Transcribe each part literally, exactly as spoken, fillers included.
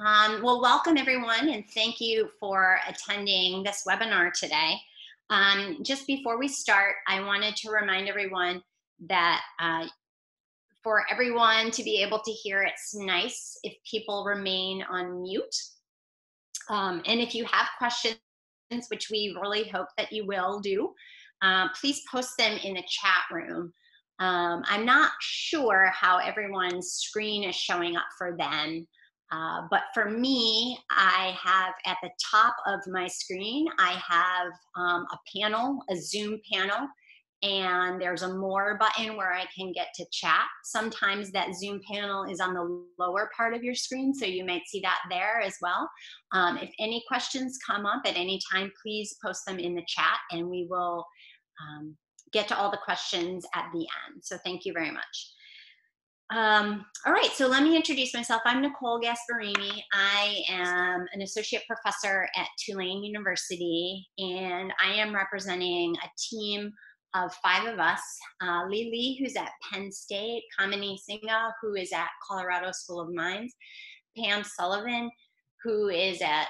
Um, well, welcome everyone, and thank you for attending this webinar today. Um, just before we start, I wanted to remind everyone that uh, for everyone to be able to hear, it's nice if people remain on mute. Um, and if you have questions, which we really hope that you will do, uh, please post them in the chat room. Um, I'm not sure how everyone's screen is showing up for them. Uh, but for me, I have at the top of my screen, I have um, a panel, a Zoom panel, and there's a more button where I can get to chat. Sometimes that Zoom panel is on the lower part of your screen, so you might see that there as well. Um, if any questions come up at any time, please post them in the chat, and we will um, get to all the questions at the end. So thank you very much. Um, all right, so let me introduce myself. I'm Nicole Gasparini. I am an associate professor at Tulane University, and I am representing a team of five of us. Uh, Li Li, who's at Penn State, Kamini Singha, who is at Colorado School of Mines, Pam Sullivan, who is at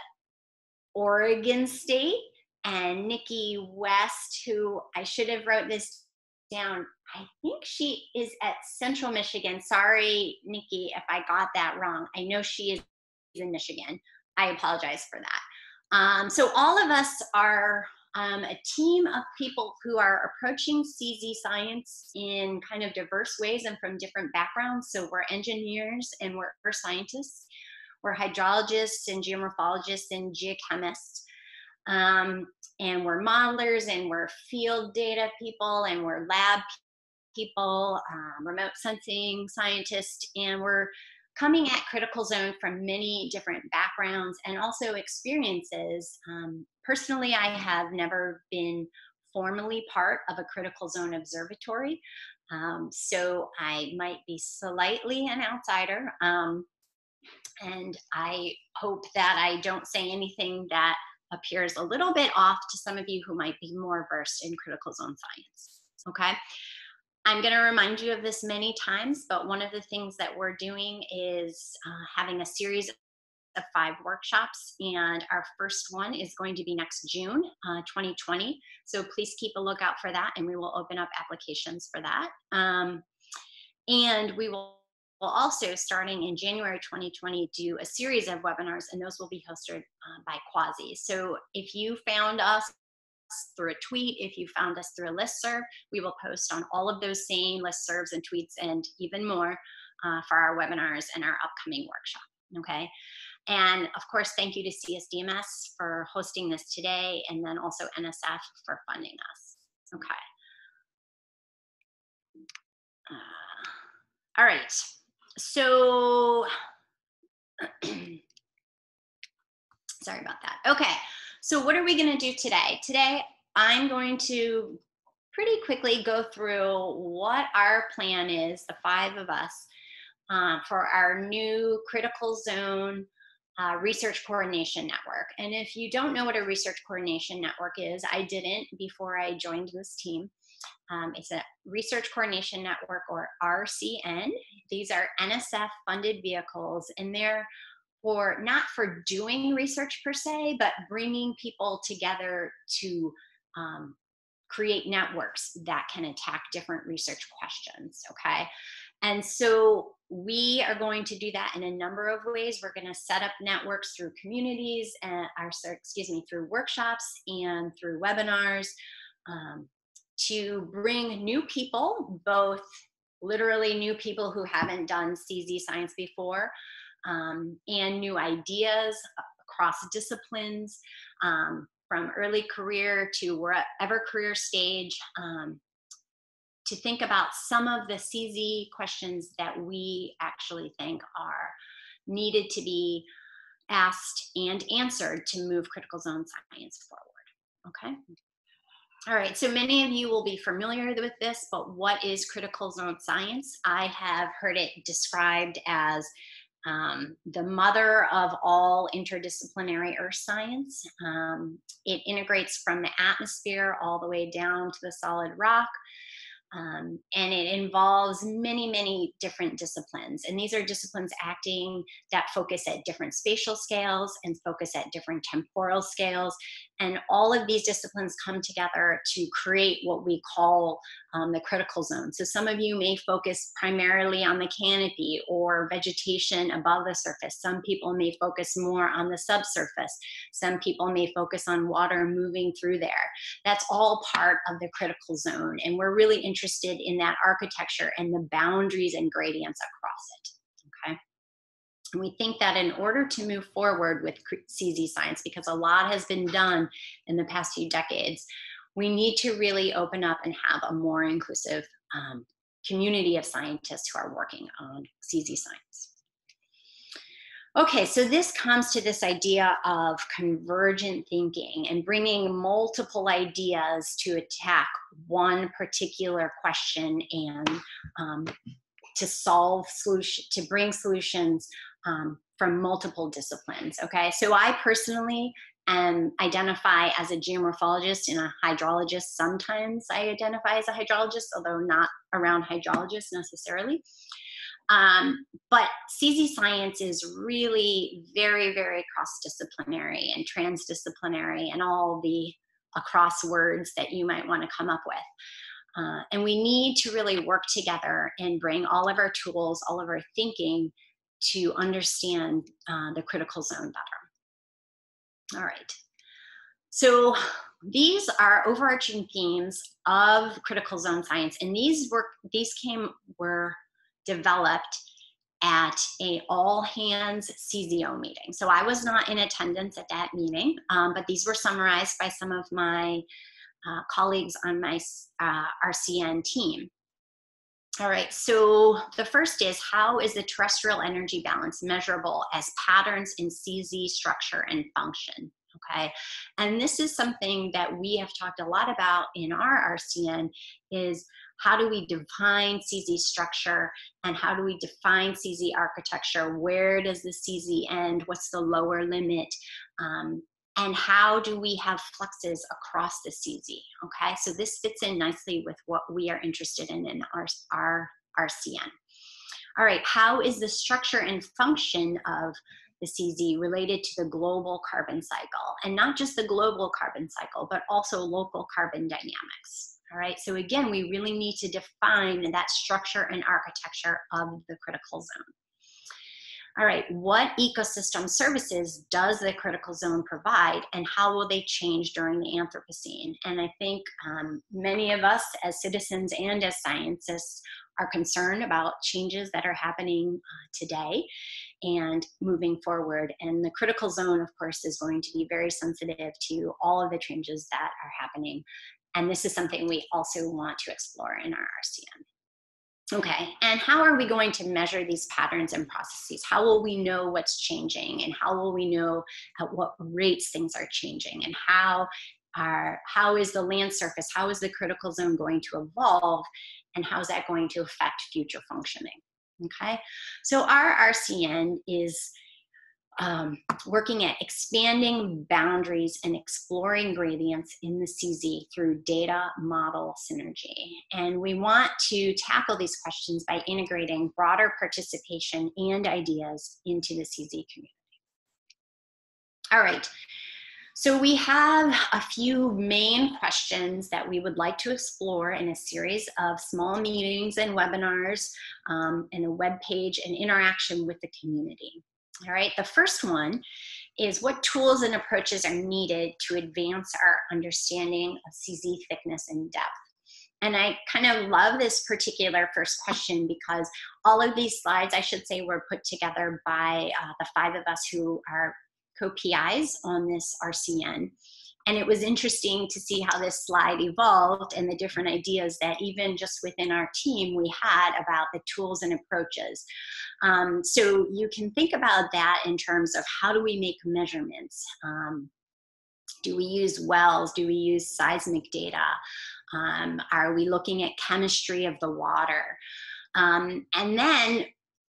Oregon State, and Nikki West, who I should have wrote this down. I think she is at Central Michigan. Sorry, Nikki, if I got that wrong. I know she is in Michigan. I apologize for that. Um, so all of us are um, a team of people who are approaching C Z science in kind of diverse ways and from different backgrounds. So we're engineers and we're earth scientists. We're hydrologists and geomorphologists and geochemists. Um, and we're modelers and we're field data people and we're lab people, um, remote sensing scientists, and we're coming at Critical Zone from many different backgrounds and also experiences. Um, personally, I have never been formally part of a Critical Zone observatory, um, so I might be slightly an outsider, um, and I hope that I don't say anything that appears a little bit off to some of you who might be more versed in Critical Zone science, okay? I'm going to remind you of this many times, but one of the things that we're doing is uh, having a series of five workshops, and our first one is going to be next June uh, twenty twenty, so please keep a lookout for that, and we will open up applications for that. Um, and we will also, starting in January twenty twenty, do a series of webinars, and those will be hosted uh, by Quasi. So if you found us through a tweet, if you found us through a listserv, we will post on all of those same listservs and tweets and even more uh, for our webinars and our upcoming workshop, okay? And of course, thank you to C S D M S for hosting this today, and then also N S F for funding us, okay? Uh, all right, so, sorry about that, okay. So what are we going to do today? Today, I'm going to pretty quickly go through what our plan is, the five of us, uh, for our new Critical Zone uh, Research Coordination Network. And if you don't know what a Research Coordination Network is, I didn't before I joined this team. Um, it's a Research Coordination Network, or R C N. These are N S F-funded vehicles, and they're for not for doing research per se, but bringing people together to um, create networks that can attack different research questions, okay? And so we are going to do that in a number of ways. We're gonna set up networks through communities, and, or excuse me, through workshops and through webinars um, to bring new people, both literally new people who haven't done C Z science before, Um, and new ideas across disciplines, um, from early career to wherever career stage, um, to think about some of the C Z questions that we actually think are needed to be asked and answered to move Critical Zone science forward, okay? All right, so many of you will be familiar with this, but what is Critical Zone science? I have heard it described as Um, the mother of all interdisciplinary earth science. Um, it integrates from the atmosphere all the way down to the solid rock. Um, and it involves many, many different disciplines. And these are disciplines acting that focus at different spatial scales and focus at different temporal scales. And all of these disciplines come together to create what we call um, the critical zone. So some of you may focus primarily on the canopy or vegetation above the surface. Some people may focus more on the subsurface. Some people may focus on water moving through there. That's all part of the critical zone. And we're really interested interested in that architecture and the boundaries and gradients across it, okay? And we think that in order to move forward with C Z science, because a lot has been done in the past few decades, we need to really open up and have a more inclusive um, community of scientists who are working on C Z science. Okay, so this comes to this idea of convergent thinking and bringing multiple ideas to attack one particular question and um, to solve solution, to bring solutions um, from multiple disciplines, okay? So I personally um, identify as a geomorphologist and a hydrologist. Sometimes I identify as a hydrologist, although not around hydrologists necessarily. Um, but C Z science is really very, very cross-disciplinary and transdisciplinary and all the across words that you might want to come up with. Uh, and we need to really work together and bring all of our tools, all of our thinking to understand uh, the critical zone better. All right. So these are overarching themes of critical zone science, and these were, these came, were developed at a all-hands C Z O meeting. So I was not in attendance at that meeting, um, but these were summarized by some of my uh, colleagues on my uh, R C N team. All right, so the first is, how is the terrestrial energy balance measurable as patterns in C Z structure and function? Okay, and this is something that we have talked a lot about in our R C N, is how do we define C Z structure and how do we define C Z architecture? Where does the C Z end? What's the lower limit? Um, and how do we have fluxes across the C Z? Okay, so this fits in nicely with what we are interested in in our, our R C N. All right, how is the structure and function of the C Z related to the global carbon cycle, and not just the global carbon cycle, but also local carbon dynamics. All right, so again, we really need to define that structure and architecture of the critical zone. All right, what ecosystem services does the critical zone provide, and how will they change during the Anthropocene? And I think um, many of us as citizens and as scientists are concerned about changes that are happening uh, today and moving forward. And the critical zone, of course, is going to be very sensitive to all of the changes that are happening. And this is something we also want to explore in our R C N. Okay, and how are we going to measure these patterns and processes? How will we know what's changing, and how will we know at what rates things are changing, and how are, how is the land surface, how is the critical zone going to evolve, and how is that going to affect future functioning? Okay, so our R C N is um, working at expanding boundaries and exploring gradients in the C Z through data model synergy. And we want to tackle these questions by integrating broader participation and ideas into the C Z community. All right. So we have a few main questions that we would like to explore in a series of small meetings and webinars um, and a web page and interaction with the community. All right, the first one is, what tools and approaches are needed to advance our understanding of C Z thickness and depth? And I kind of love this particular first question because all of these slides, I should say, were put together by uh, the five of us who are co-P Is on this R C N. And it was interesting to see how this slide evolved and the different ideas that even just within our team we had about the tools and approaches. Um, so you can think about that in terms of, how do we make measurements? Um, do we use wells? Do we use seismic data? Um, are we looking at chemistry of the water? Um, and then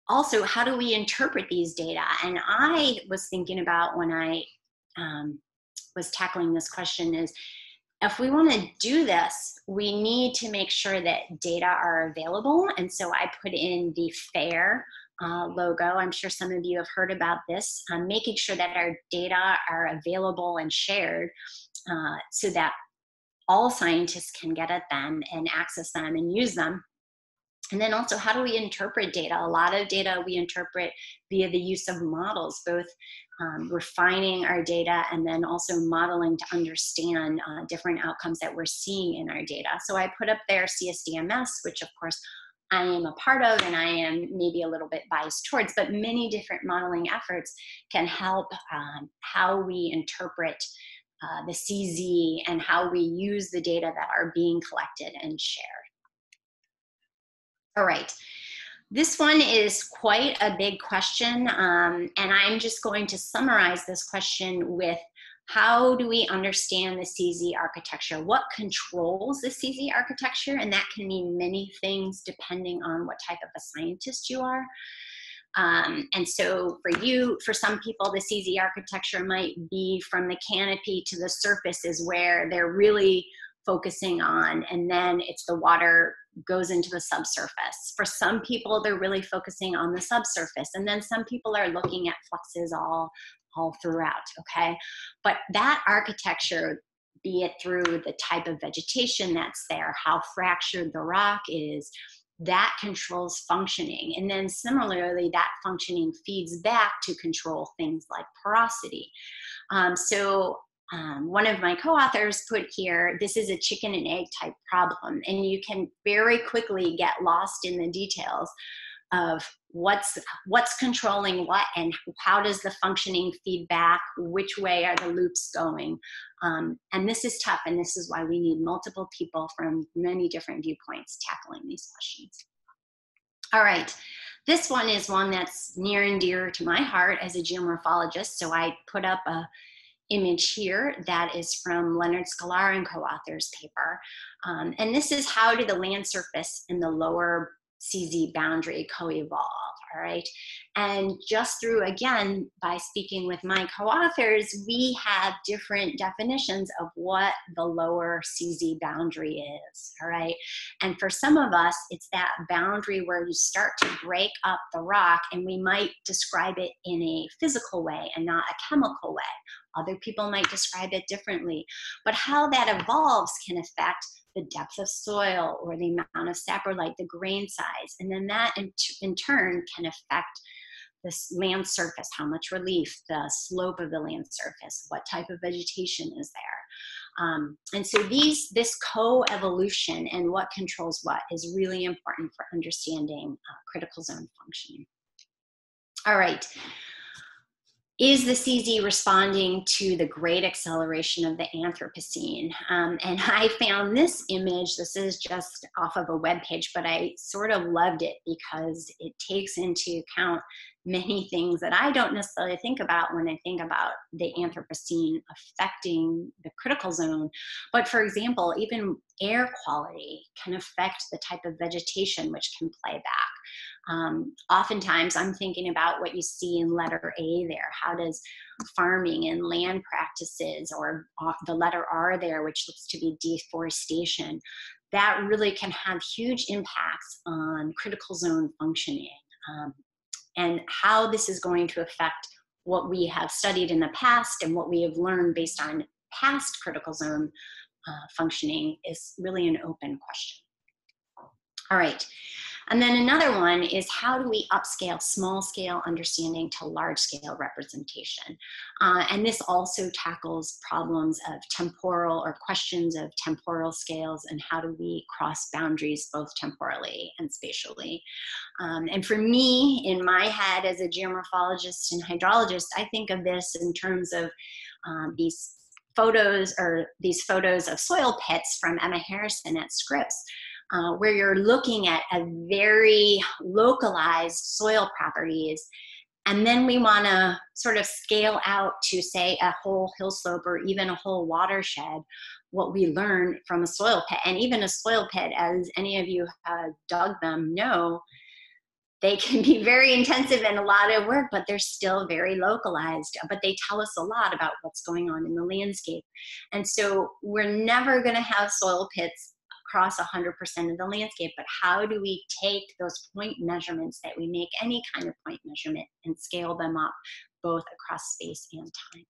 also, how do we interpret these data? And I was thinking about, when I um, was tackling this question, is If we want to do this, we need to make sure that data are available. And so I put in the FAIR uh, logo. I'm sure some of you have heard about this, um, making sure that our data are available and shared uh, so that all scientists can get at them and access them and use them. And then also, how do we interpret data? A lot of data we interpret via the use of models, both um, refining our data and then also modeling to understand uh, different outcomes that we're seeing in our data. So I put up there C S D M S, which of course I am a part of and I am maybe a little bit biased towards, but many different modeling efforts can help um, how we interpret uh, the C Z and how we use the data that are being collected and shared. All right, this one is quite a big question, um, and I'm just going to summarize this question with, how do we understand the C Z architecture? What controls the C Z architecture? And that can mean many things depending on what type of a scientist you are. Um, and so for you, for some people, the C Z architecture might be from the canopy to the surface is where they're really focusing on, and then it's the water goes into the subsurface. For some people, they're really focusing on the subsurface, and then some people are looking at fluxes all, all throughout, okay? But that architecture, be it through the type of vegetation that's there, how fractured the rock is, that controls functioning. And then similarly, that functioning feeds back to control things like porosity. Um, so Um, one of my co-authors put here, this is a chicken and egg type problem, and you can very quickly get lost in the details of what's, what's controlling what and how does the functioning feedback, which way are the loops going. Um, and this is tough, and this is why we need multiple people from many different viewpoints tackling these questions. All right, this one is one that's near and dear to my heart as a geomorphologist, so I put up a image here that is from Leonard Scalar and co-authors paper. Um, and this is, how do the land surface and the lower C Z boundary co-evolve, all right? And just through, again, by speaking with my co-authors, we have different definitions of what the lower C Z boundary is, all right? And for some of us, it's that boundary where you start to break up the rock, and we might describe it in a physical way and not a chemical way. Other people might describe it differently, but how that evolves can affect the depth of soil or the amount of saprolite, the grain size, and then that in, in turn can affect the land surface, how much relief, the slope of the land surface, what type of vegetation is there. Um, and so these, this co-evolution and what controls what is really important for understanding uh, critical zone functioning. All right. Is the C Z responding to the great acceleration of the Anthropocene? Um, and I found this image, this is just off of a web page, but I sort of loved it because it takes into account many things that I don't necessarily think about when I think about the Anthropocene affecting the critical zone. But for example, even air quality can affect the type of vegetation which can play back. Um, oftentimes, I'm thinking about what you see in letter A there. How does farming and land practices, or the letter R there, which looks to be deforestation, that really can have huge impacts on critical zone functioning. Um, and how this is going to affect what we have studied in the past and what we have learned based on past critical zone uh, functioning is really an open question. All right, and then another one is, how do we upscale small-scale understanding to large-scale representation? Uh, and this also tackles problems of temporal, or questions of temporal scales, and how do we cross boundaries both temporally and spatially? Um, and for me, in my head as a geomorphologist and hydrologist, I think of this in terms of um, these photos, or these photos of soil pits from Emma Harrison at Scripps, Uh, where you're looking at a very localized soil properties, and then we want to sort of scale out to, say, a whole hill slope or even a whole watershed, what we learn from a soil pit. And even a soil pit, as any of you have dug them know, They can be very intensive and a lot of work, but they're still very localized, but they tell us a lot about what's going on in the landscape. And so we're never gonna have soil pits across one hundred percent of the landscape, but how do we take those point measurements that we make, any kind of point measurement, and scale them up both across space and time?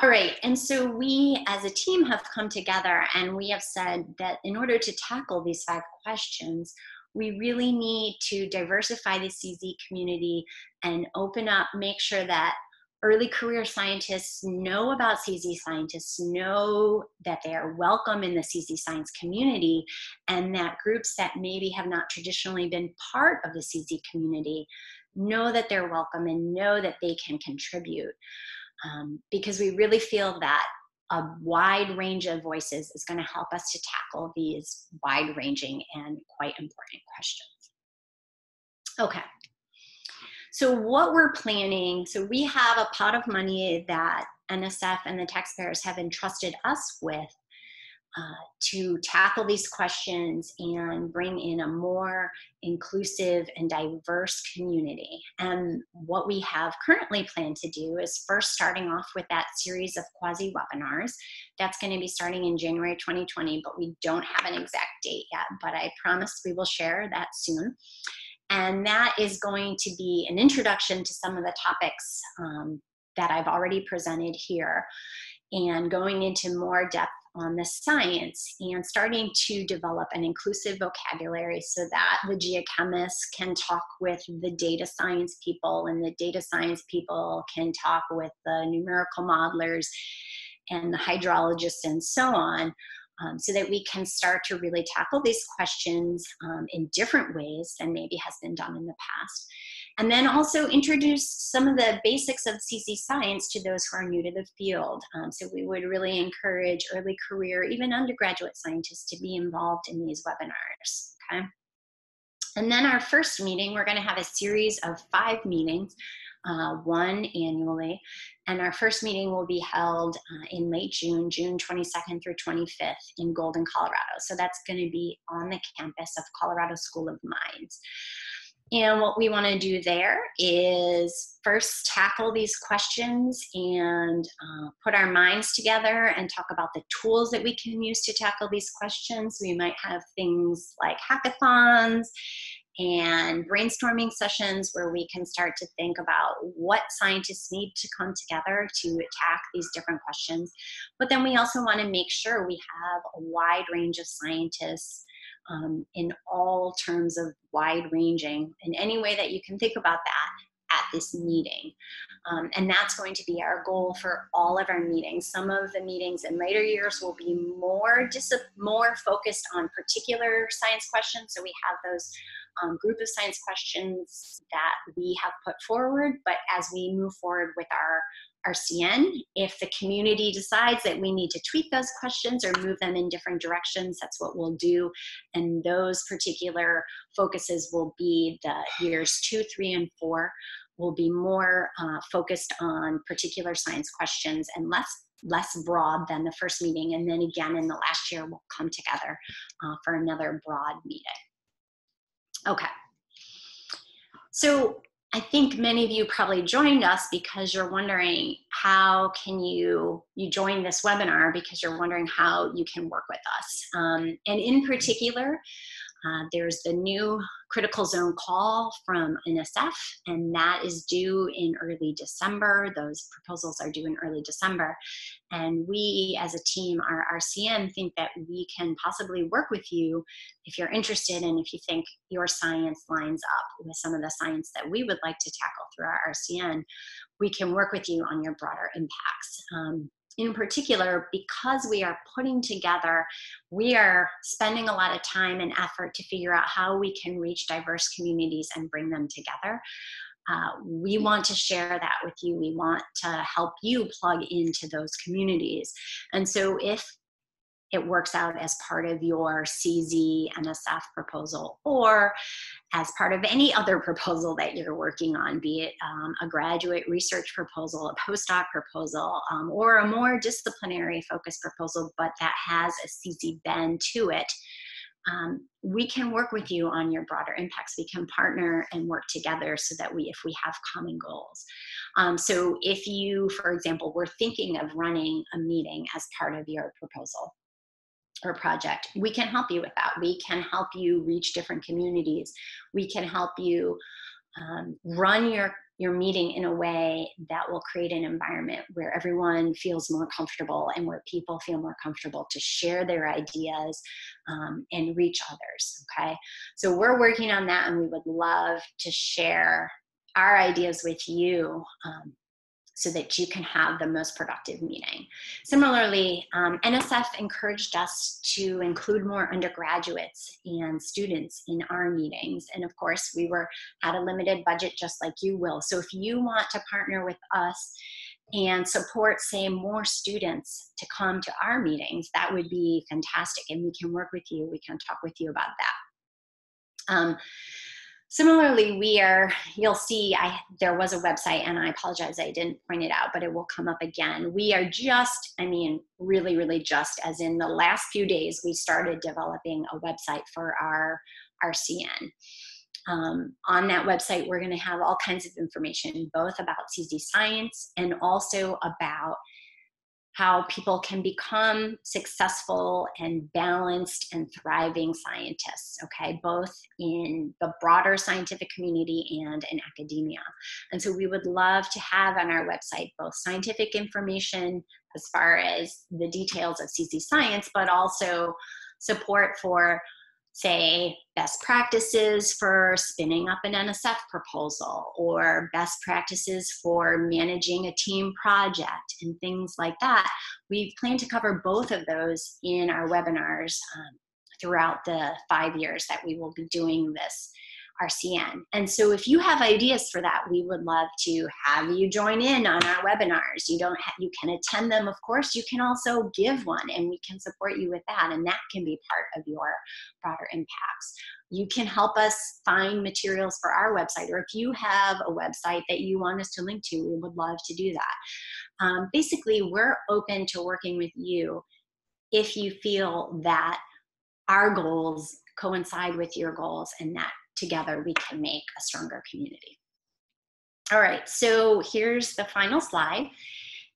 All right, and so we as a team have come together and we have said that in order to tackle these five questions, we really need to diversify the C Z community and open up, make sure that early career scientists know about C Z scientists, know that they are welcome in the C Z science community, and that groups that maybe have not traditionally been part of the C Z community know that they're welcome and know that they can contribute. Um, because we really feel that a wide range of voices is going to help us to tackle these wide-ranging and quite important questions. Okay, so what we're planning, so we have a pot of money that N S F and the taxpayers have entrusted us with uh, to tackle these questions and bring in a more inclusive and diverse community. And what we have currently planned to do is first starting off with that series of quasi-webinars. That's going to be starting in January twenty twenty, but we don't have an exact date yet, but I promise we will share that soon. And that is going to be an introduction to some of the topics um, that I've already presented here, and going into more depth on the science and starting to develop an inclusive vocabulary so that the geochemists can talk with the data science people and the data science people can talk with the numerical modelers and the hydrologists and so on, um, so that we can start to really tackle these questions um, in different ways than maybe has been done in the past. And then also introduce some of the basics of C Z science to those who are new to the field. Um, so we would really encourage early career, even undergraduate scientists to be involved in these webinars, okay? And then our first meeting, we're gonna have a series of five meetings, uh, one annually. And our first meeting will be held uh, in late June, June twenty-second through twenty-fifth in Golden, Colorado. So that's gonna be on the campus of Colorado School of Mines. And what we want to do there is first tackle these questions and uh, put our minds together and talk about the tools that we can use to tackle these questions. We might have things like hackathons and brainstorming sessions where we can start to think about what scientists need to come together to attack these different questions. But then we also want to make sure we have a wide range of scientists Um, in all terms of wide-ranging, in any way that you can think about that at this meeting. Um, and that's going to be our goal for all of our meetings. Some of the meetings in later years will be more, more focused on particular science questions. So we have those um, group of science questions that we have put forward, but as we move forward with our R C N, if the community decides that we need to tweak those questions or move them in different directions, that's what we'll do. And those particular focuses will be the years two, three, and four will be more uh, focused on particular science questions and less, less broad than the first meeting. And then again, in the last year, we'll come together uh, for another broad meeting. Okay. So I think many of you probably joined us because you're wondering how can you, you joined this webinar because you're wondering how you can work with us. Um, and in particular, uh, there's the new Critical Zone call from N S F, and that is due in early December. Those proposals are due in early December. And we as a team, our R C N, think that we can possibly work with you if you're interested and if you think your science lines up with some of the science that we would like to tackle through our R C N. We can work with you on your broader impacts. Um, in particular, because we are putting together, we are spending a lot of time and effort to figure out how we can reach diverse communities and bring them together. Uh, we want to share that with you. We want to help you plug into those communities. And so if it works out as part of your C Z N S F proposal or as part of any other proposal that you're working on, be it um, a graduate research proposal, a postdoc proposal, um, or a more disciplinary focused proposal, but that has a C Z bend to it, um, we can work with you on your broader impacts. We can partner and work together so that we, if we have common goals. Um, so if you, for example, were thinking of running a meeting as part of your proposal or project, we can help you with that. We can help you reach different communities. We can help you um, run your your meeting in a way that will create an environment where everyone feels more comfortable and where people feel more comfortable to share their ideas um, and reach others, okay? So we're working on that, and we would love to share our ideas with you um, so that you can have the most productive meeting. Similarly, um, N S F encouraged us to include more undergraduates and students in our meetings. And of course, we were at a limited budget, just like you will. So if you want to partner with us and support, say, more students to come to our meetings, that would be fantastic. And we can work with you. We can talk with you about that. Um, Similarly, we are, you'll see, I, there was a website, and I apologize I didn't point it out, but it will come up again. We are just, I mean, really, really just, as in the last few days, we started developing a website for our R C N. Um, on that website, we're gonna have all kinds of information, both about C Z science and also about how people can become successful and balanced and thriving scientists, okay, both in the broader scientific community and in academia. And so we would love to have on our website both scientific information as far as the details of C Z science, but also support for, say, best practices for spinning up an N S F proposal, or best practices for managing a team project and things like that. We plan to cover both of those in our webinars um, throughout the five years that we will be doing this R C N. And so if you have ideas for that, we would love to have you join in on our webinars. You don't have, you can attend them, of course. You can also give one, and we can support you with that, and that can be part of your broader impacts. You can help us find materials for our website, or if you have a website that you want us to link to, we would love to do that. Um, basically, we're open to working with you if you feel that our goals coincide with your goals, and that together we can make a stronger community. All right, so here's the final slide,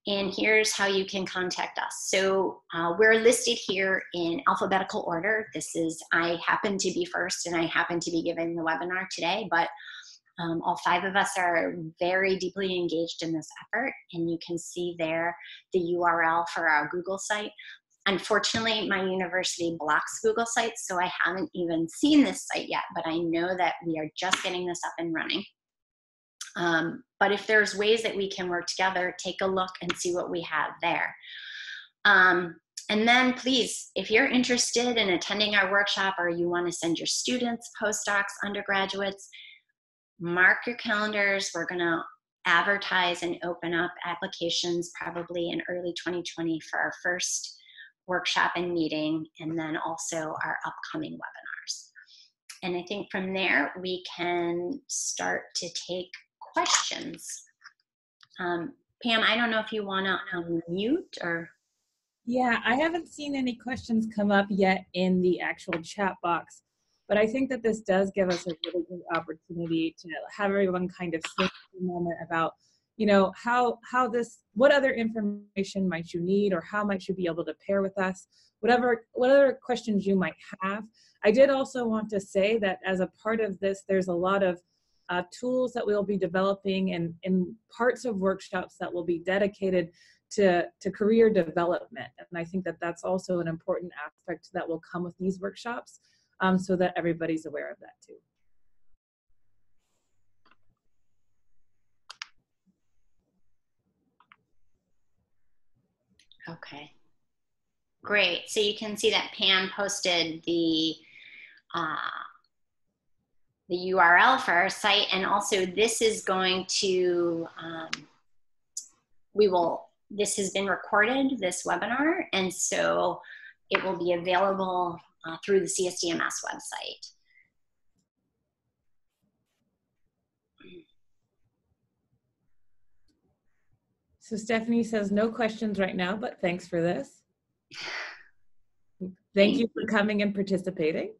and here's how you can contact us. So uh, we're listed here in alphabetical order. This is, I happen to be first, and I happen to be giving the webinar today, but um, all five of us are very deeply engaged in this effort, and you can see there the U R L for our Google site. Unfortunately, my university blocks Google sites, so I haven't even seen this site yet, but I know that we are just getting this up and running. Um, but if there's ways that we can work together, take a look and see what we have there. Um, and then please, if you're interested in attending our workshop, or you want to send your students, postdocs, undergraduates, mark your calendars. We're going to advertise and open up applications probably in early twenty twenty for our first workshop and meeting, and then also our upcoming webinars. And I think from there, we can start to take questions. Um, Pam, I don't know if you wanna unmute or? Yeah, I haven't seen any questions come up yet in the actual chat box, but I think that this does give us a really good opportunity to have everyone kind of think a moment about, you know, how, how this, what other information might you need, or how might you be able to pair with us, whatever, whatever questions you might have. I did also want to say that as a part of this, there's a lot of uh, tools that we'll be developing, and in parts of workshops that will be dedicated to, to career development. And I think that that's also an important aspect that will come with these workshops, um, so that everybody's aware of that too. Okay, great. So you can see that Pam posted the uh, the U R L for our site, and also this is going to um, we will. This has been recorded, this webinar, and so it will be available uh, through the C S D M S website. So Stephanie says no questions right now, but thanks for this. Thank you for coming and participating.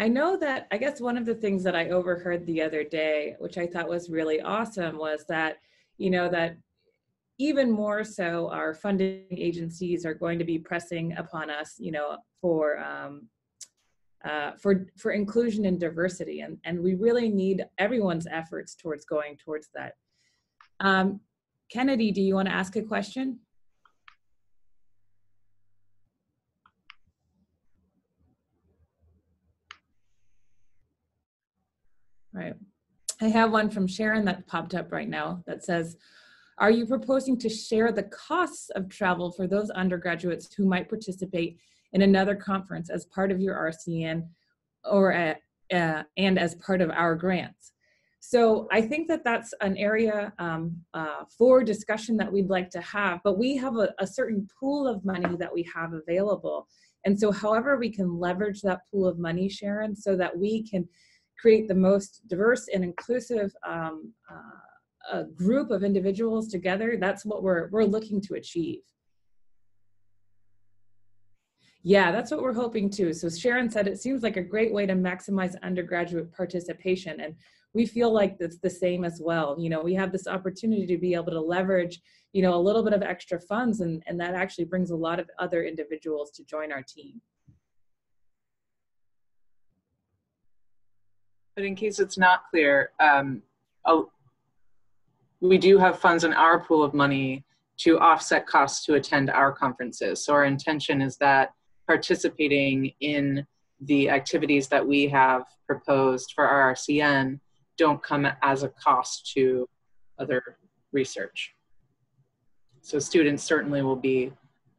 I know that, I guess one of the things that I overheard the other day, which I thought was really awesome, was that, you know, that even more so our funding agencies are going to be pressing upon us, you know, for, um, uh, for, for inclusion and diversity. And, and we really need everyone's efforts towards going towards that. Um, Kennedy, do you want to ask a question? Right. I have one from Sharon that popped up right now that says, are you proposing to share the costs of travel for those undergraduates who might participate in another conference as part of your R C N or at, uh, and as part of our grants? So I think that that's an area um, uh, for discussion that we'd like to have, but we have a, a certain pool of money that we have available. And so however we can leverage that pool of money, Sharon, so that we can create the most diverse and inclusive um, uh, a group of individuals together, that's what we're, we're looking to achieve. Yeah, that's what we're hoping to. So Sharon said, it seems like a great way to maximize undergraduate participation. And we feel like that's the same as well. You know, we have this opportunity to be able to leverage, you know, a little bit of extra funds, and, and that actually brings a lot of other individuals to join our team. But in case it's not clear, um, oh, we do have funds in our pool of money to offset costs to attend our conferences. So our intention is that participating in the activities that we have proposed for our R C N don't come as a cost to other research. So students certainly will be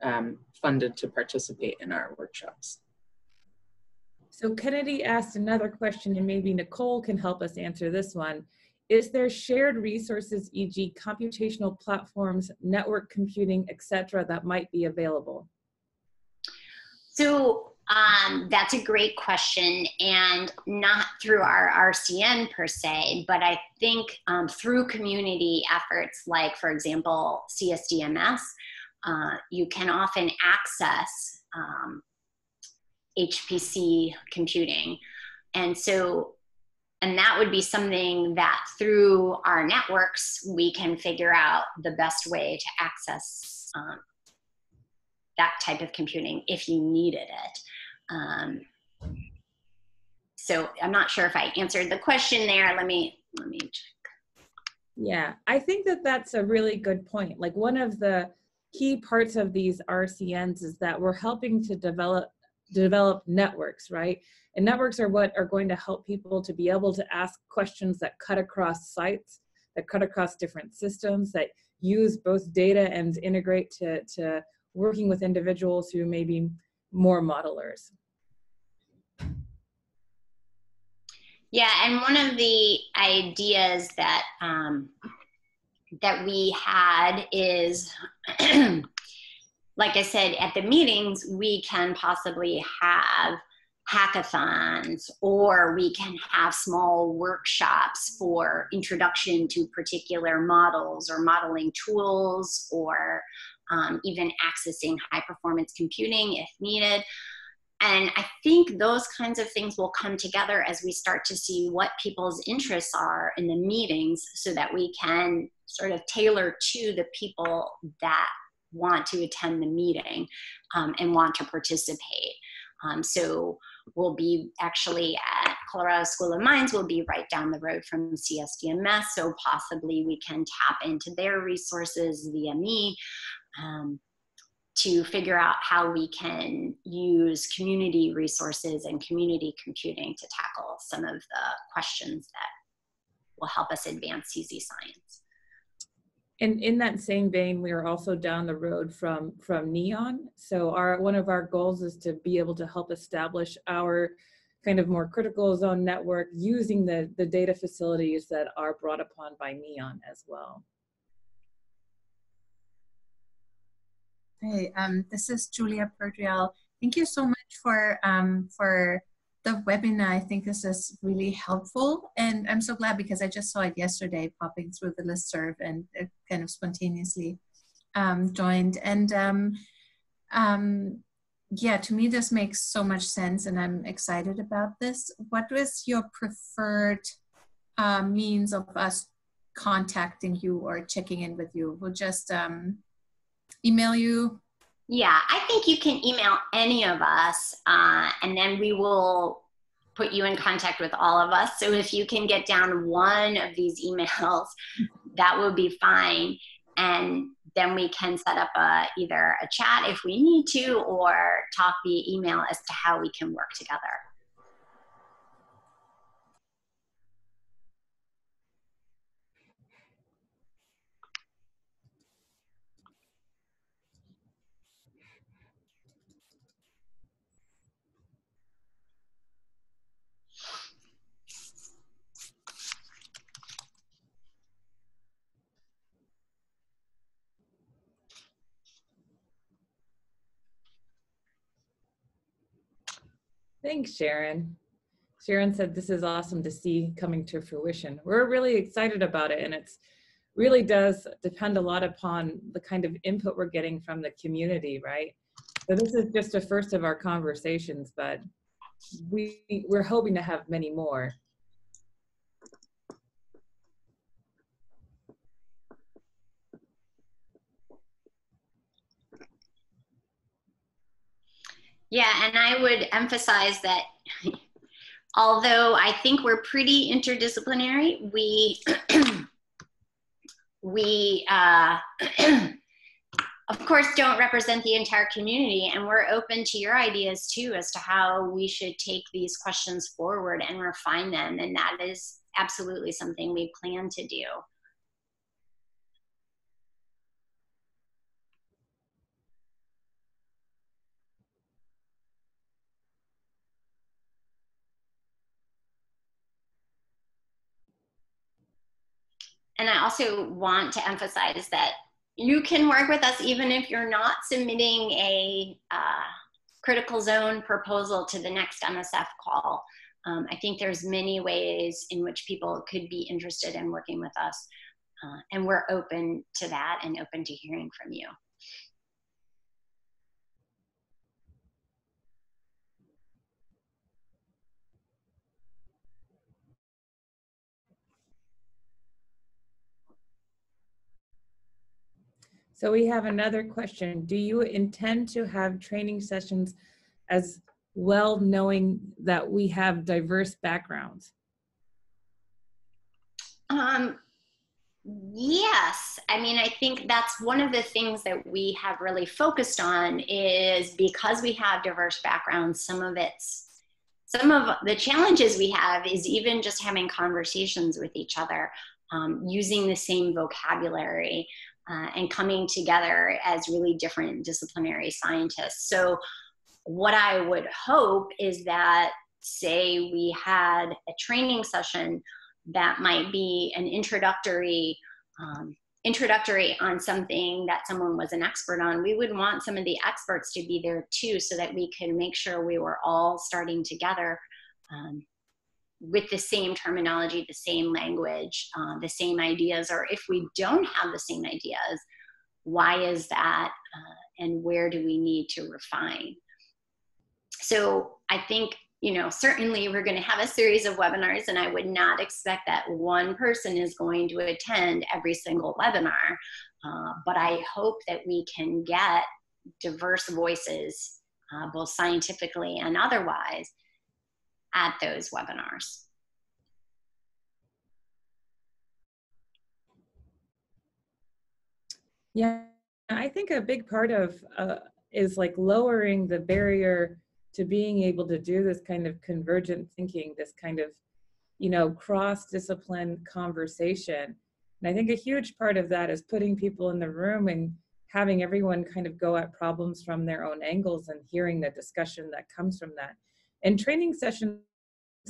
um, funded to participate in our workshops. So Kennedy asked another question, and maybe Nicole can help us answer this one. Is there shared resources, for example computational platforms, network computing, et cetera, that might be available? So um, that's a great question, and not through our R C N per se, but I think um, through community efforts like, for example, C S D M S, uh, you can often access um, H P C computing. And so, and that would be something that through our networks, we can figure out the best way to access um, that type of computing if you needed it. Um, so I'm not sure if I answered the question there. Let me, let me check. Yeah, I think that that's a really good point. Like one of the key parts of these R C Ns is that we're helping to develop develop networks, right? And networks are what are going to help people to be able to ask questions that cut across sites, that cut across different systems, that use both data and integrate to, to working with individuals who may be more modelers. Yeah, and one of the ideas that, um, that we had is, like I said, at the meetings, we can possibly have hackathons, or we can have small workshops for introduction to particular models or modeling tools, or um, even accessing high performance computing if needed. And I think those kinds of things will come together as we start to see what people's interests are in the meetings, so that we can sort of tailor to the people that want to attend the meeting um, and want to participate. Um, so we'll be actually at Colorado School of Mines, we'll be right down the road from C S D M S, so possibly we can tap into their resources via me um, to figure out how we can use community resources and community computing to tackle some of the questions that will help us advance C Z science. And in that same vein, we are also down the road from, from NEON. So our, one of our goals is to be able to help establish our kind of more critical zone network using the, the data facilities that are brought upon by NEON as well. Hey, um, this is Julia Perdrial. Thank you so much for, um, for the webinar. I think this is really helpful, and I'm so glad because I just saw it yesterday popping through the listserv, and it kind of spontaneously um, joined. And um, um, yeah, to me this makes so much sense, and I'm excited about this. What was your preferred uh, means of us contacting you or checking in with you? We'll just um, email you. Yeah, I think you can email any of us, uh, and then we will put you in contact with all of us. So if you can get down one of these emails, that will be fine. And then we can set up a, either a chat if we need to, or talk via email as to how we can work together. Thanks, Sharon. Sharon said, this is awesome to see coming to fruition. We're really excited about it, and it's really does depend a lot upon the kind of input we're getting from the community, right? So this is just the first of our conversations, but we, we're hoping to have many more. Yeah, and I would emphasize that although I think we're pretty interdisciplinary, we, we uh, of course don't represent the entire community, and we're open to your ideas too as to how we should take these questions forward and refine them, and that is absolutely something we plan to do. And I also want to emphasize that you can work with us even if you're not submitting a uh, critical zone proposal to the next N S F call. Um, I think there's many ways in which people could be interested in working with us. Uh, and we're open to that and open to hearing from you. So we have another question. Do you intend to have training sessions as well, knowing that we have diverse backgrounds? Um, yes. I mean, I think that's one of the things that we have really focused on is because we have diverse backgrounds, some of it's, some of the challenges we have is even just having conversations with each other, um, using the same vocabulary. Uh, and coming together as really different disciplinary scientists. So what I would hope is that, say we had a training session that might be an introductory, um, introductory on something that someone was an expert on, we would want some of the experts to be there too, so that we could make sure we were all starting together um, with the same terminology, the same language, uh, the same ideas, or if we don't have the same ideas, why is that, uh, and where do we need to refine? So I think, you know, certainly we're going to have a series of webinars, and I would not expect that one person is going to attend every single webinar, uh, but I hope that we can get diverse voices, uh, both scientifically and otherwise, at those webinars. Yeah, I think a big part of uh, is like lowering the barrier to being able to do this kind of convergent thinking, this kind of, you know, cross-discipline conversation. And I think a huge part of that is putting people in the room and having everyone kind of go at problems from their own angles and hearing the discussion that comes from that. And training sessions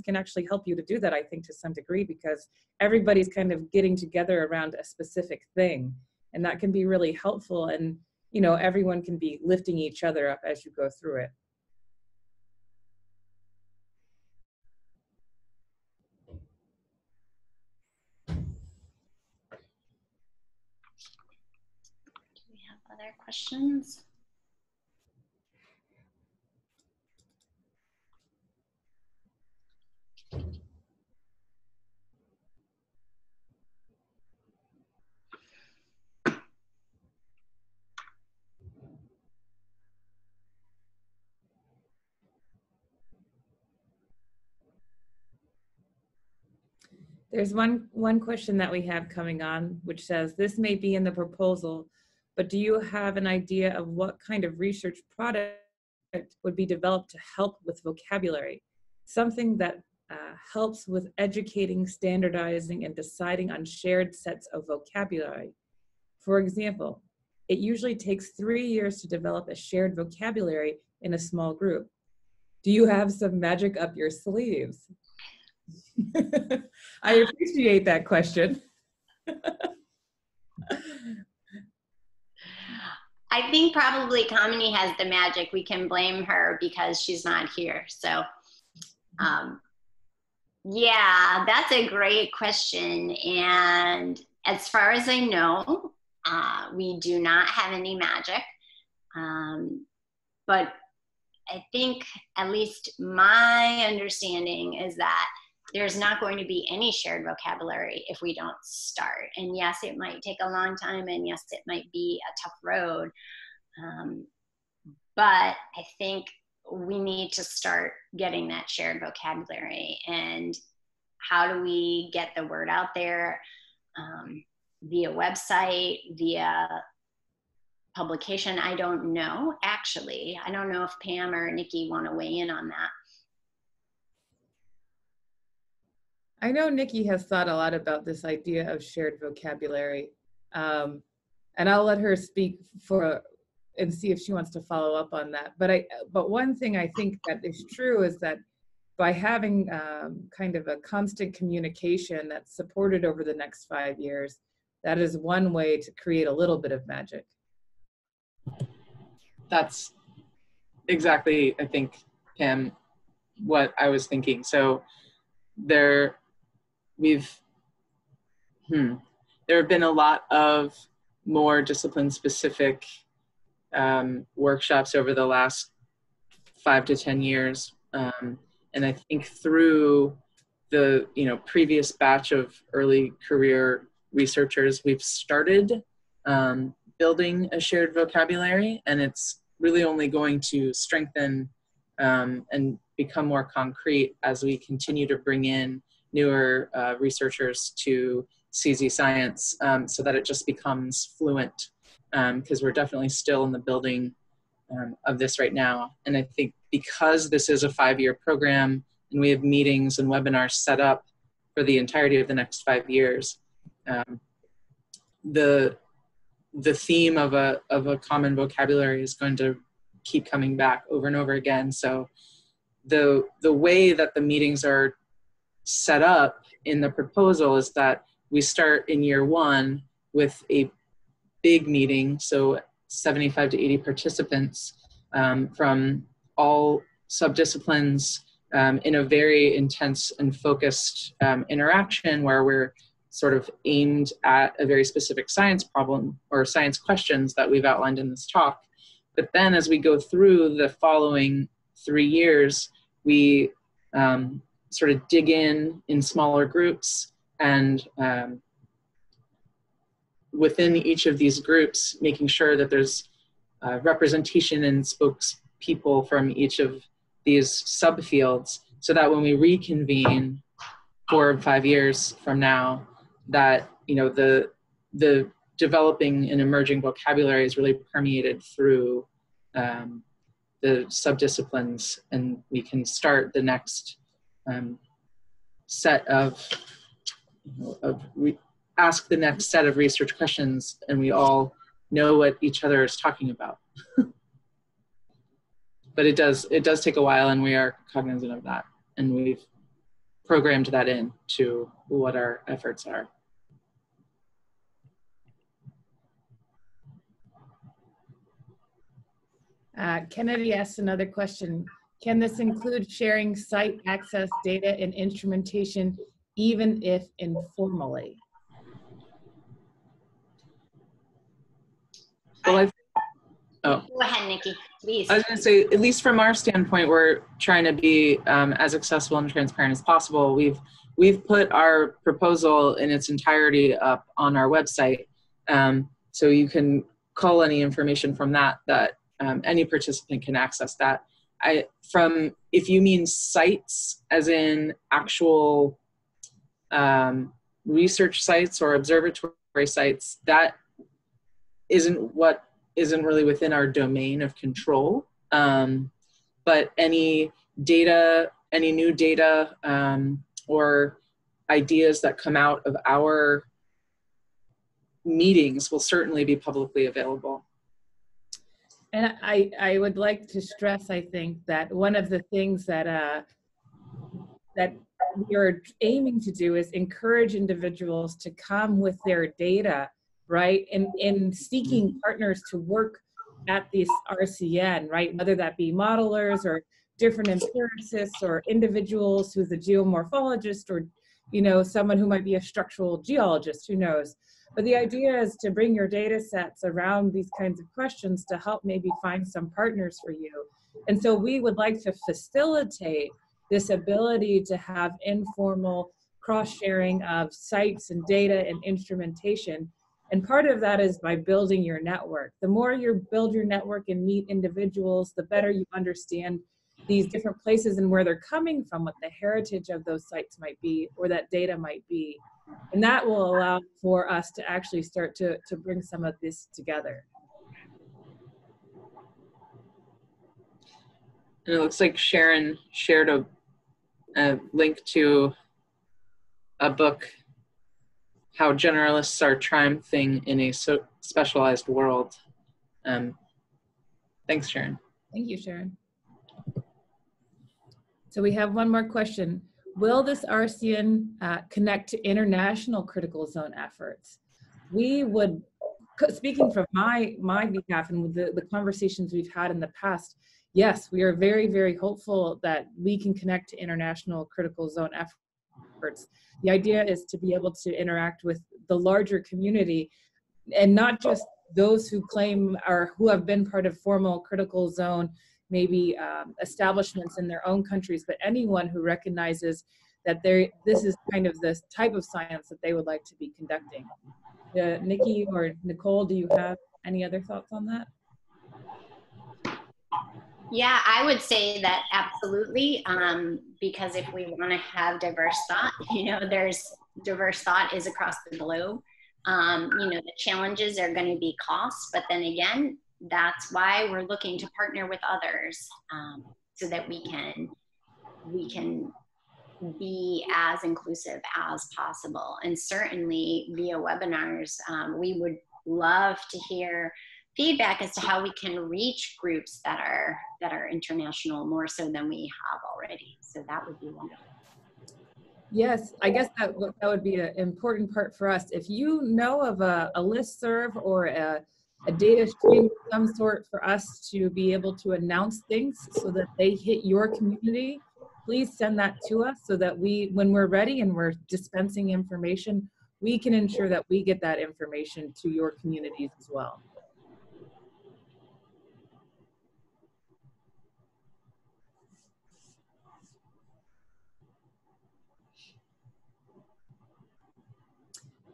can actually help you to do that, I think, to some degree, because everybody's kind of getting together around a specific thing, and that can be really helpful. And, you know, everyone can be lifting each other up as you go through it. Other questions? There's one, one question that we have coming on, which says, this may be in the proposal, but do you have an idea of what kind of research product would be developed to help with vocabulary? Something that uh, helps with educating, standardizing, and deciding on shared sets of vocabulary. For example, it usually takes three years to develop a shared vocabulary in a small group. Do you have some magic up your sleeves? I appreciate that question. I think probably Kamini has the magic. We can blame her because she's not here. So um, yeah, that's a great question. And as far as I know, uh, we do not have any magic. Um, but I think at least my understanding is that there's not going to be any shared vocabulary if we don't start. And yes, it might take a long time, and yes, it might be a tough road. Um, but I think we need to start getting that shared vocabulary. And how do we get the word out there? Um, via website, via publication? I don't know, actually. I don't know if Pam or Nikki want to weigh in on that. I know Nikki has thought a lot about this idea of shared vocabulary, um, and I'll let her speak for and see if she wants to follow up on that. But I, but one thing I think that is true is that by having um, kind of a constant communication that's supported over the next five years, that is one way to create a little bit of magic. That's exactly, I think, Pam, what I was thinking. So there. We've, hmm, there have been a lot of more discipline-specific um, workshops over the last five to ten years. Um, and I think through the, you know, previous batch of early career researchers, we've started um, building a shared vocabulary, and it's really only going to strengthen um, and become more concrete as we continue to bring in newer uh, researchers to C Z science, um, so that it just becomes fluent, because um, we're definitely still in the building um, of this right now. And I think because this is a five-year program and we have meetings and webinars set up for the entirety of the next five years, um, the the theme of a, of a common vocabulary is going to keep coming back over and over again. So the, the way that the meetings are set up in the proposal is that we start in year one with a big meeting, so seventy-five to eighty participants um, from all subdisciplines um, in a very intense and focused um, interaction where we're sort of aimed at a very specific science problem or science questions that we've outlined in this talk. But then as we go through the following three years, we um, sort of dig in in smaller groups, and um, within each of these groups, making sure that there's uh, representation and spokespeople from each of these subfields, so that when we reconvene four or five years from now, that, you know, the, the developing and emerging vocabulary is really permeated through um, the subdisciplines, and we can start the next Um, set of, of re ask the next set of research questions, and we all know what each other is talking about. But it does it does take a while, and we are cognizant of that, and we've programmed that in to what our efforts are. Uh, Kennedy asked another question. Can this include sharing site access data and instrumentation, even if informally? Well, I, Oh. Go ahead, Nikki, please. I was going to say, at least from our standpoint, we're trying to be um, as accessible and transparent as possible. We've we've put our proposal in its entirety up on our website, um, so you can cull any information from that that um, any participant can access that. I from if you mean sites as in actual um, research sites or observatory sites, that isn't what. Isn't really within our domain of control, um, but any data, any new data um, or ideas that come out of our meetings will certainly be publicly available. And I, I would like to stress, I think, that one of the things that, uh, that we are aiming to do is encourage individuals to come with their data, right, and in seeking partners to work at this R C N, right, whether that be modelers or different empiricists or individuals who's a geomorphologist or, you know, someone who might be a structural geologist, who knows. But the idea is to bring your data sets around these kinds of questions to help maybe find some partners for you. And so we would like to facilitate this ability to have informal cross-sharing of sites and data and instrumentation. And part of that is by building your network. The more you build your network and meet individuals, the better you understand these different places and where they're coming from, what the heritage of those sites might be, or that data might be. And that will allow for us to actually start to, to bring some of this together. And it looks like Sharon shared a, a link to a book, How Generalists Are Triumphing in a so Specialized World. Um, thanks, Sharon. Thank you, Sharon. So we have one more question. Will this R C N uh, connect to international critical zone efforts? We would, speaking from my, my behalf and with the, the conversations we've had in the past, yes, we are very, very hopeful that we can connect to international critical zone efforts. The idea is to be able to interact with the larger community and not just those who claim or who have been part of formal critical zone, maybe um, establishments in their own countries, but anyone who recognizes that they, this is kind of the type of science that they would like to be conducting. Uh, Nikki or Nicole, do you have any other thoughts on that? Yeah, I would say that absolutely, um, because if we want to have diverse thought, you know, there's diverse thought is across the globe. Um, you know, the challenges are going to be costs, but then again, that's why we're looking to partner with others um, so that we can, we can be as inclusive as possible. And certainly via webinars, um, we would love to hear feedback as to how we can reach groups that are that are international more so than we have already. So that would be wonderful. Yes, I guess that, that would be an important part for us. If you know of a, a listserv or a, a data stream of some sort for us to be able to announce things so that they hit your community, please send that to us so that we, when we're ready and we're dispensing information, we can ensure that we get that information to your communities as well.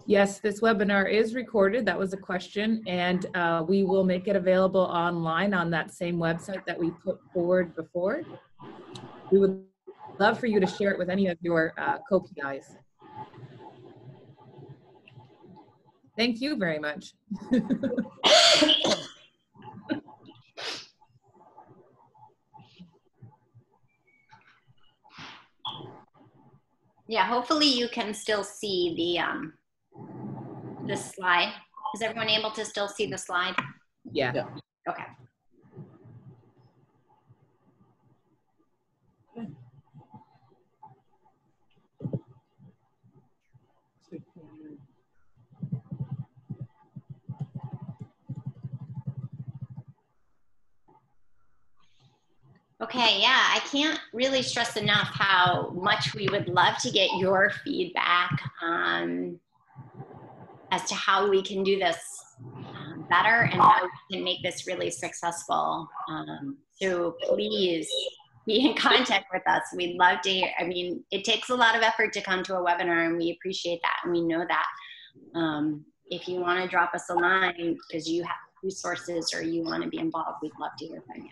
Yes, this webinar is recorded. That was a question, and uh, we will make it available online on that same website that we put forward before. We would love for you to share it with any of your uh, co-P Is. Thank you very much. Yeah, hopefully you can still see the um, the slide. Is everyone able to still see the slide? Yeah. Yeah. Okay. Okay, yeah, I can't really stress enough how much we would love to get your feedback um, as to how we can do this um, better and how we can make this really successful. Um, so please be in contact with us. We'd love to hear. I mean, it takes a lot of effort to come to a webinar, and we appreciate that, and we know that. Um, if you want to drop us a line because you have resources or you want to be involved, we'd love to hear from you.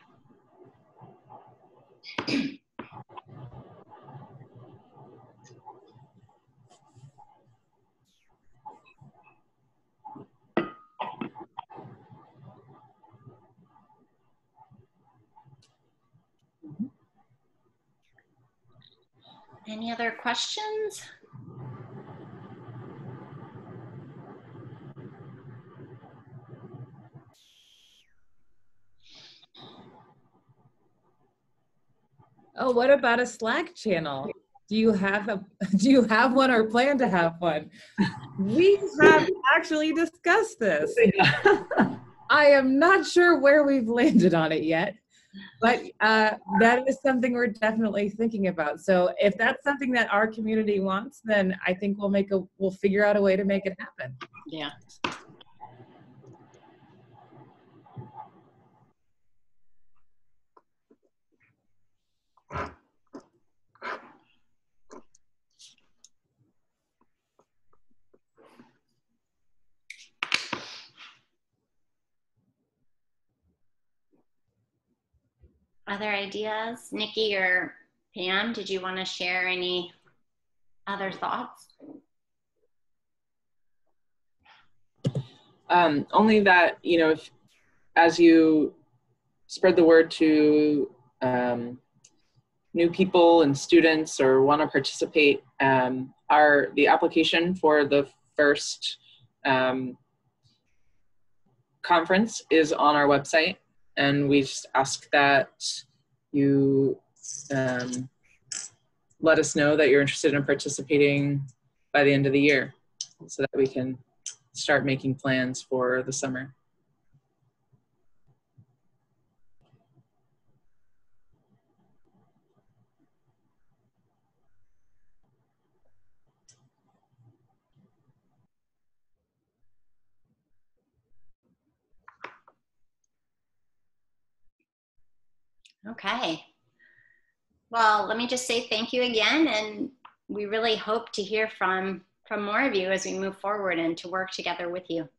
Any other questions? Oh, what about a Slack channel? Do you have a do you have one or plan to have one? We have actually discussed this. I am not sure where we've landed on it yet. But uh, that is something we're definitely thinking about. So if that's something that our community wants, then I think we'll make a we'll figure out a way to make it happen. Yeah. Other ideas? Nikki or Pam, did you want to share any other thoughts? Um, only that, you know, if, as you spread the word to um, new people and students or want to participate, um, our, the application for the first um, conference is on our website. And we just ask that you um, let us know that you're interested in participating by the end of the year so that we can start making plans for the summer. Okay. Well, let me just say thank you again, and we really hope to hear from, from more of you as we move forward and to work together with you.